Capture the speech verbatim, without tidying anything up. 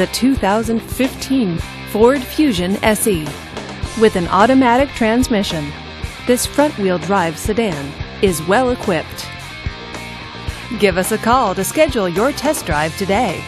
the two thousand fifteen Ford Fusion S E. With an automatic transmission, this front-wheel drive sedan is well equipped. Give us a call to schedule your test drive today.